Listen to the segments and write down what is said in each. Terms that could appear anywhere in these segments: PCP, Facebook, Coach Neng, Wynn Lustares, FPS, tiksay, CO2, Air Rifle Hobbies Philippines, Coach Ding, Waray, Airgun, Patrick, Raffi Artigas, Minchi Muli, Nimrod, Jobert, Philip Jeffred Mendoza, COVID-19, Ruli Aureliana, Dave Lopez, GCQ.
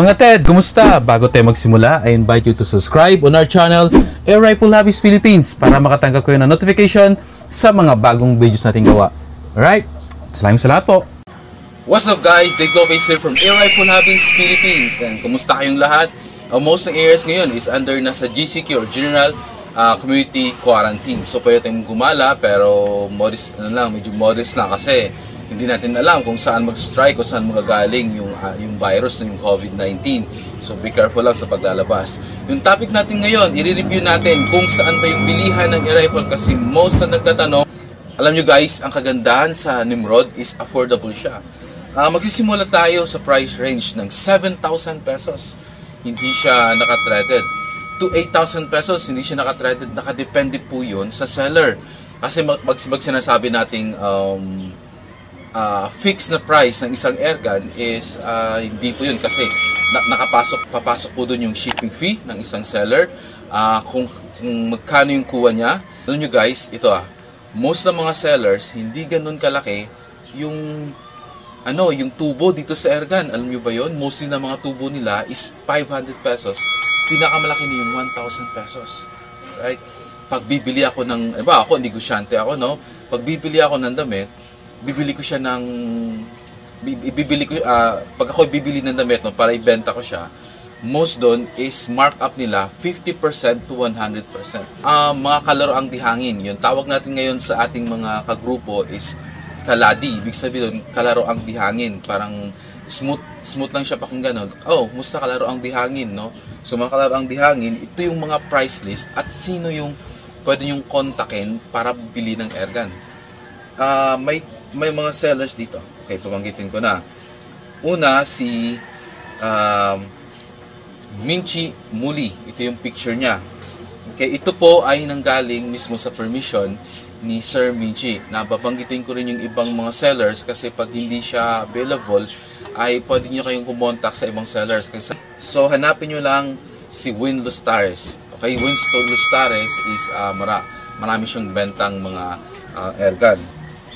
Mga Ted, kumusta? Bago tayo magsimula, I invite you to subscribe on our channel, Air Rifle Hobbies Philippines, para makatanggap kayo ng notification sa mga bagong videos nating gawa. Alright, salamat sa lahat po! What's up guys? Dave Lopez here from Air Rifle Hobbies Philippines. And kumusta kayong lahat? Most ng areas ngayon is under na sa GCQ or General Community Quarantine. So pwede tayong gumala pero modest, medyo modest lang kasi hindi natin alam kung saan mag-strike o saan magagaling yung virus na yung COVID-19. So be careful lang sa paglalabas. Yung topic natin ngayon, i-review natin kung saan ba yung bilihan ng air rifle kasi most na nagtatanong. Alam nyo guys, ang kagandahan sa Nimrod is affordable siya. Magsisimula tayo sa price range ng 7,000 pesos. Hindi siya naka-threaded. To 8,000 pesos, hindi siya naka-threaded. Nakadepende po yun sa seller. Kasi pag sinasabi nating fixed na price ng isang airgun is hindi po yun kasi papasok po dun yung shipping fee ng isang seller, kung magkano yung kuha niya. Alam nyo guys, ito most ng mga sellers hindi ganun kalaki yung yung tubo dito sa airgun. Alam nyo ba yun? Mostly ng mga tubo nila is 500 pesos, pinakamalaki na yung 1,000 pesos, right? Pagbibili ako ng, ako negosyante ako, pagbibili ako ng damit, pag ako bibili ng damit para ibenta ko siya, most doon is markup nila 50% to 100%. Mga kalaro ang dihangin, yung tawag natin ngayon sa ating mga kagrupo is kaladi. Ibig sabihin, kalaro ang dihangin, parang smooth lang siya pakong ganun. Musta kalaro ang dihangin, So mga kalaro ang dihangin, ito yung mga price list at sino yung pwede yung kontakin para bili ng airgun. May mga sellers dito. Okay, pamanggitin ko na. Una, si Minchi Muli. Ito yung picture niya. Okay, ito po ay nanggaling mismo sa permission ni Sir Minchi. Napapanggitin ko rin yung ibang mga sellers kasi pag hindi siya available, ay pwede nyo kayong kumontak sa ibang sellers. So, hanapin nyo lang si Wynn Lustares. Okay, Wynn Lustares is marami siyang bentang mga airgun.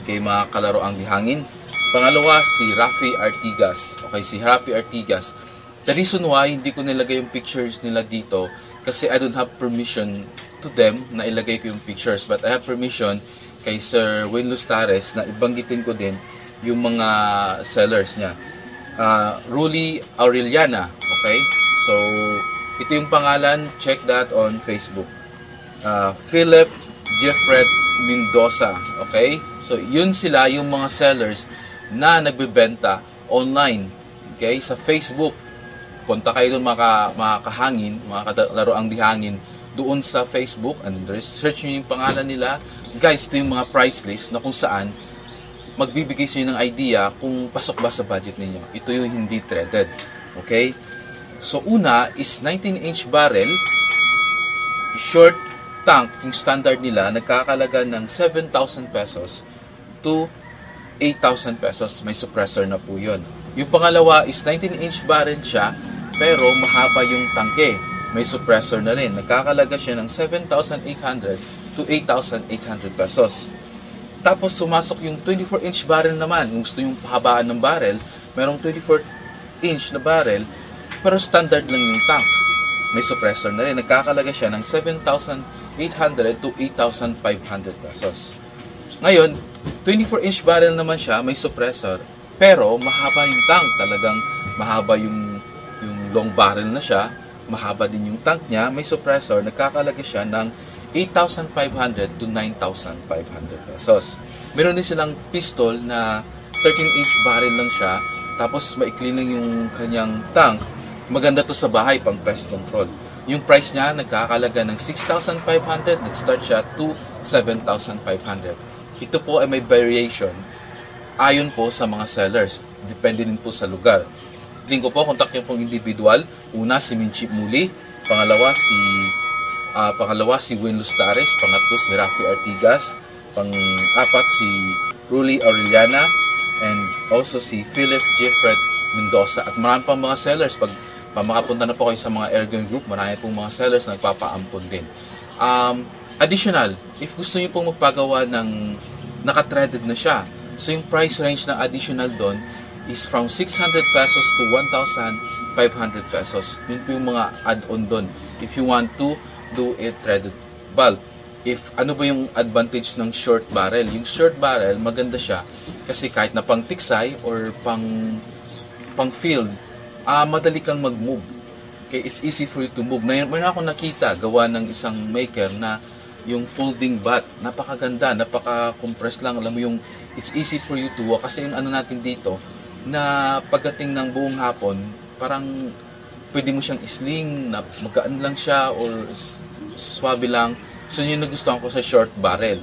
Okay, mga kalaro ang dihangin. Pangalawa, si Raffi Artigas. Okay, si Raffi Artigas. The reason why hindi ko nilagay yung pictures nila dito kasi I don't have permission to them na ilagay ko yung pictures. But I have permission kay Sir Wynn Lustares na ibanggitin ko din yung mga sellers niya. Ruli Aureliana. Okay? So, ito yung pangalan. Check that on Facebook. Philip Jeffred Mendoza, okay? So, yun sila yung mga sellers na nagbebenta online, okay? Sa Facebook, punta kayo doon mga kahangin, mga kalaro ang dihangin, doon sa Facebook, and research nyo yung pangalan nila. Guys, ito yung mga price list na kung saan magbibigay sa inyo ng idea kung pasok ba sa budget ninyo. Ito yung hindi threaded, okay? So, una is 19-inch barrel, short tank, yung standard nila, nagkakalaga ng 7,000 pesos to 8,000 pesos. May suppressor na po yun. Yung pangalawa is 19-inch barrel siya, pero mahaba yung tangke. May suppressor na rin. Nagkakalaga siya ng 7,800 to 8,800 pesos. Tapos sumasok yung 24-inch barrel naman. Kung gusto yung pahabaan ng barrel, merong 24-inch na barrel, pero standard lang yung tank. May suppressor na rin. Nagkakalaga siya ng 7,800 to 8,500 pesos. Ngayon, 24-inch barrel naman siya, may suppressor, pero mahaba yung tank. Talagang mahaba yung long barrel na siya. Mahaba din yung tank niya. May suppressor. Nagkakalaga siya ng 8,500 to 9,500 pesos. Meron din silang pistol na 13-inch barrel lang siya. Tapos maikli lang yung kanyang tank. Maganda to sa bahay, pang pest control. Yung price niya, nagkakalaga ng 6,500, nag-start siya to 7,500. Ito po ay may variation ayon po sa mga sellers. Depende din po sa lugar. Link ko po, contact niyo pong individual. Una, si Minchi Muli. Pangalawa, si Wynn Lustares. Pangatlo, si Raffi Artigas. Pang-apat, si Ruli Aureliana. And also si Philip Jeffred Mendoza. At marami pang mga sellers. Pag makapunta na po kayo sa mga airgun group, marami pong mga sellers na nagpapaampon din. Additional, if gusto nyo pong magpagawa ng naka-threaded na siya, so yung price range ng additional doon is from 600 pesos to 1,500 pesos. Yun po yung mga add-on doon. If you want to do a threaded bulb. If ano ba yung advantage ng short barrel? Yung short barrel, maganda siya kasi kahit na pang tiksay or pang field, madali kang mag-move. Okay, it's easy for you to move. Mayroon ako nakita gawa ng isang maker na yung folding bat, napakaganda, napaka-compress lang. Alam mo yung it's easy for you to walk kasi yung ano natin dito na pagdating ng buong hapon, parang pwede mo siyang isling na magaan lang siya or swabe lang. So yun yung nagustuhan ko sa short barrel.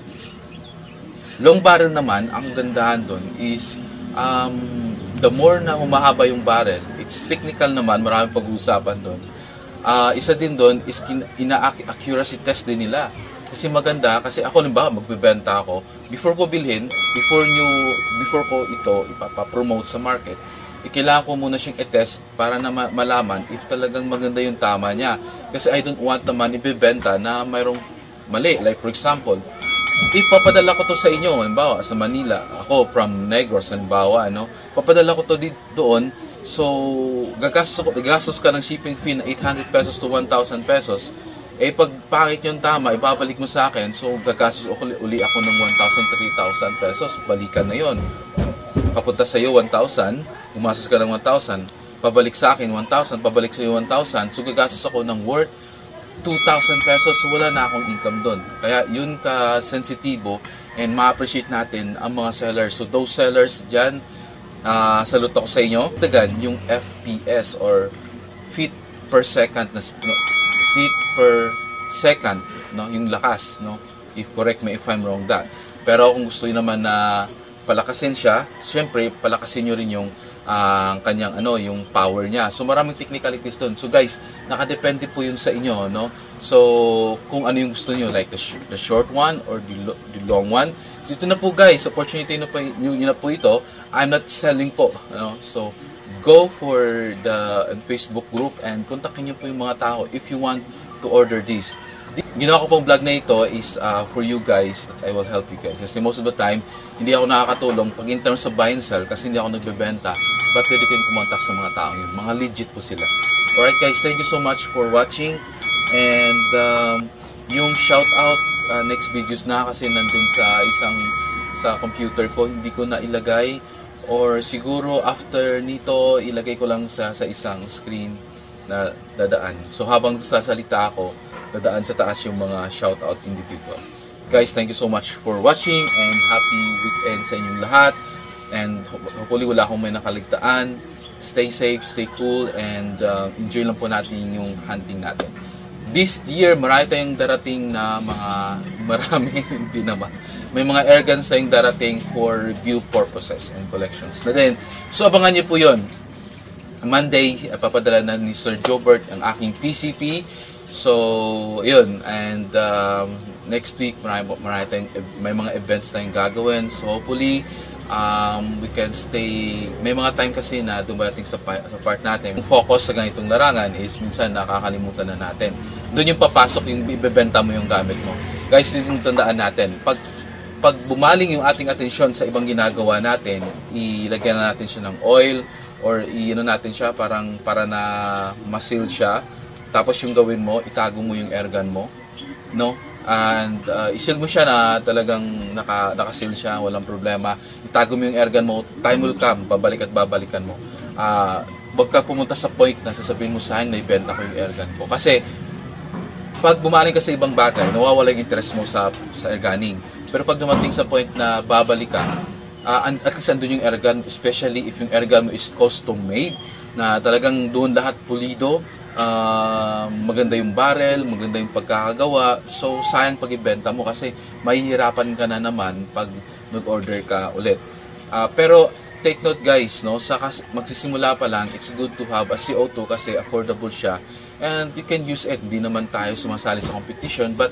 Long barrel naman, ang gandahan doon is the more na humahaba yung barrel, it's technical naman, maraming pag-uusapan doon. Isa din doon is ina-accuracy test din nila. Kasi maganda, kasi ako limba, magbebenta ako, before ko bilhin, before ko ito ipapa-promote sa market, kailangan ko muna siyang i-test para na malaman if talagang maganda yung tama niya. Kasi I don't want naman ibibenta na mayroong mali. Like for example, ipapadala ko to sa inyo, halimbawa sa Manila, ako from Negros, halimbawa, ano, papadala ko to doon, so gagastos ka ng shipping fee na 800 pesos to 1,000 pesos. Eh pag pangit yung tama, ibabalik mo sa akin, so gagastos uli ako ng 1,000, 3,000 pesos, balikan na yon. Papunta sa iyo 1,000, umasas ka ng 1,000, pabalik sa akin 1,000, pabalik sa iyo 1,000, so gagastos ako ng worth 2,000 pesos, so wala na akong income doon. Kaya yun ka-sensitibo and ma-appreciate natin ang mga sellers. So those sellers dyan, salute ako sa inyo. Tagan yung FPS or feet per second, no? Yung lakas, no? If correct me if I'm wrong that. Pero kung gusto niyo naman na palakasin siya, syempre palakasin niyo rin yung kanyang yung power niya. So maraming technicalities doon. So guys, nakadepende po yun sa inyo, no? So kung ano yung gusto niyo, like the short one or the long one. So ito na po guys, opportunity niyo na po ito. I'm not selling po, no? So go for the Facebook group and kontakin niyo po yung mga tao if you want to order this. Ginawa ko pong vlog na ito is for you guys, that I will help you guys. Kasi most of the time, hindi ako nakakatulong pag in terms of buy and sell kasi hindi ako nagbebenta. But pwede kayong kumontak sa mga tao yun. Mga legit po sila. Alright guys, thank you so much for watching. And yung shout out next videos na kasi nandun sa computer ko. Hindi ko na ilagay. Or siguro after nito, ilagay ko lang sa isang screen na dadaan. So habang sasalita ako, dadaan sa taas yung mga shoutout individual. Guys, thank you so much for watching and happy weekend sa inyong lahat. And hopefully wala akong may nakaligtaan. Stay safe, stay cool, and enjoy lang po natin yung hunting natin. This year, marami tayong darating na hindi naman. May mga air guns tayong darating for review purposes and collections na din. So abangan nyo po yun. Monday, papadala na ni Sir Jobert ang aking PCP. So, yun. And next week, may mga events tayong gagawin. So, hopefully, we can stay. May mga time kasi na dumarating sa part natin. Yung focus sa ganitong larangan is minsan nakakalimutan na natin. Doon yung papasok, yung ibebenta mo yung gamit mo. Guys, yung tandaan natin. Pag bumaling yung ating atensyon sa ibang ginagawa natin, ilagyan na natin siya ng oil or natin siya parang para na ma-seal siya. Tapos yung gawin mo, itago mo yung airgun mo, no? And isil mo siya na talagang nakasil siya, walang problema. Itago mo yung airgun mo, time will come, babalik at babalikan mo. Huwag ka pumunta sa point na sasabihin mo sa akin na ibenta ko yung airgun ko. Kasi pag bumaling ka sa ibang bagay, nawawala yung interest mo sa airgunning. Pero pag dumating sa point na babalik ka, at least andun yung airgun, especially if yung airgun mo is custom made, na talagang doon lahat pulido, maganda yung barrel, maganda yung pagkakagawa. So, sayang pag-ibenta mo kasi mahihirapan ka na naman pag nag-order ka ulit. Pero, take note guys, no? Sa magsisimula pa lang, it's good to have a CO2 kasi affordable siya. And you can use it. Hindi naman tayo sumasali sa competition. But,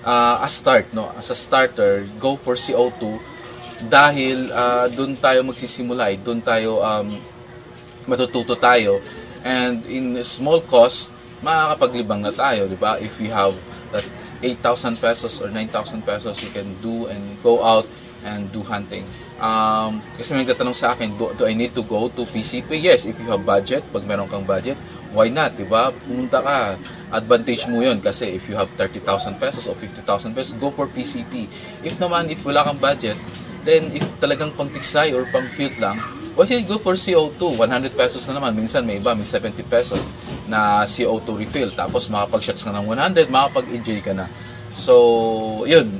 as a starter, go for CO2 dahil doon tayo magsisimula. Doon tayo matututo tayo. And in small cost, makakapaglibang na tayo, di ba? If you have that 8,000 pesos or 9,000 pesos, you can do and go out and do hunting. Kasi nagtatanong sa akin, do I need to go to PCP? Yes, if you have budget, pag meron kang budget, why not, diba? Pumunta ka, advantage mo yun. Kasi if you have 30,000 pesos o 50,000 pesos, go for PCP. If wala kang budget, then if talagang pang-tiksay or pang-field lang, why should go for CO2? 100 pesos na naman. Minsan may iba, may 70 pesos na CO2 refill. Tapos makapag-shots ka ng 100, makapag-enjoy ka na. So, yun,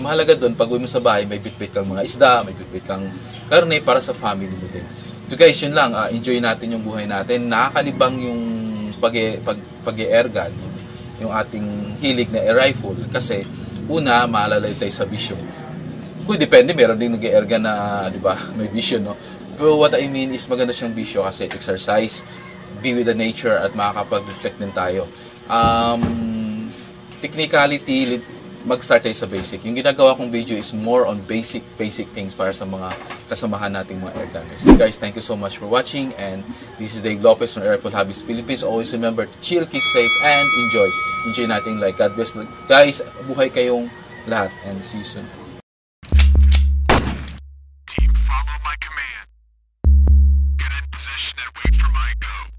mahalaga doon, pag uwi mo sa bahay, may pitpit kang mga isda, may pitpit kang karne para sa family mo din. So guys, yun lang, enjoy natin yung buhay natin. Nakakalibang yung pag-e-airgun, yung ating hilig na air rifle. Kasi, una, maalalay tayo sa bisyo. Kung depende, meron din nag-e-airgun na, di ba, may bisyo, no? Pero what I mean is maganda siyang bisyo kasi exercise, be with the nature, at makakapag-reflect din tayo. Technicality, mag-start tayo sa basic. Yung ginagawa kong video is more on basic things para sa mga kasamahan nating mga airgunners. So guys, thank you so much for watching, and this is Dave Lopez from Air Rifle Hobbies Philippines. Always remember to chill, keep safe, and enjoy. Enjoy nating life. God bless guys. Buhay kayong lahat, and see you soon. Team, follow my command. Get in position and wait for my go.